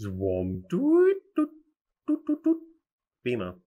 Swarm. BMO.